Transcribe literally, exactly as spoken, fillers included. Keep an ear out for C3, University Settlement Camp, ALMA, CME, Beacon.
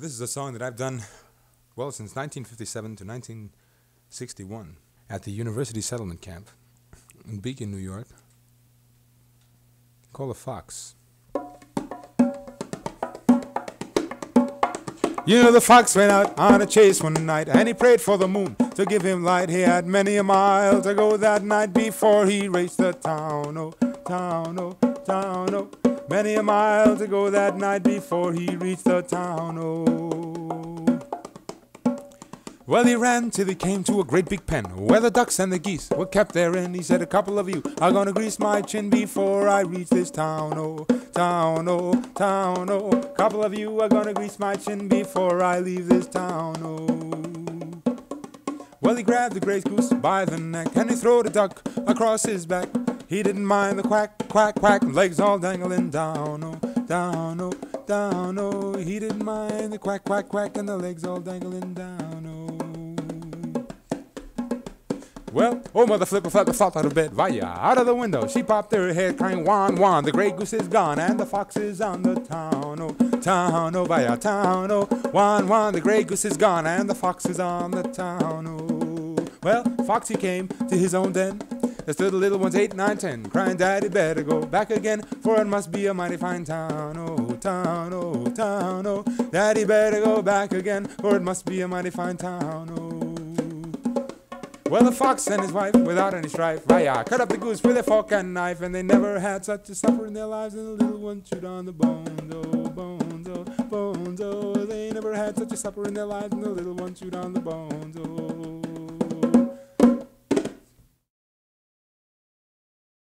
This is a song that I've done, well, since nineteen fifty-seven to nineteen sixty-one at the University Settlement Camp in Beacon, New York, called "A Fox." You know, the fox went out on a chase one night, and he prayed for the moon to give him light. He had many a mile to go that night before he reached the town, oh, town, oh, town, oh. Many a mile to go that night before he reached the town, oh. Well, he ran till he came to a great big pen where the ducks and the geese were kept therein. He said, a couple of you are gonna grease my chin before I reach this town, oh. Town, oh, town, oh. Couple of you are gonna grease my chin before I leave this town, oh. Well, he grabbed the gray goose by the neck and he throwed a duck across his back. He didn't mind the quack, quack, quack, legs all dangling down, oh, down, oh, down, oh. He didn't mind the quack, quack, quack, and the legs all dangling down, oh. Well, oh, mother flipper flapper flopped out of bed, via, out of the window. She popped her head, crying, wan, wan, the gray goose is gone, and the fox is on the town, oh. Town, oh, via, town, oh, wan, wan, the gray goose is gone, and the fox is on the town, oh. Well, Foxy came to his own den. There stood the little ones eight, nine, ten, crying, Daddy, better go back again, for it must be a mighty fine town, oh, town, oh, town, oh. Daddy, better go back again, for it must be a mighty fine town, oh. Well, the fox and his wife, without any strife, raya, cut up the goose with a fork and knife, and they never had such a supper in their lives, and the little one chewed on the bones, oh, bones, oh, bones, oh. They never had such a supper in their lives, and the little one chewed on the bones, oh.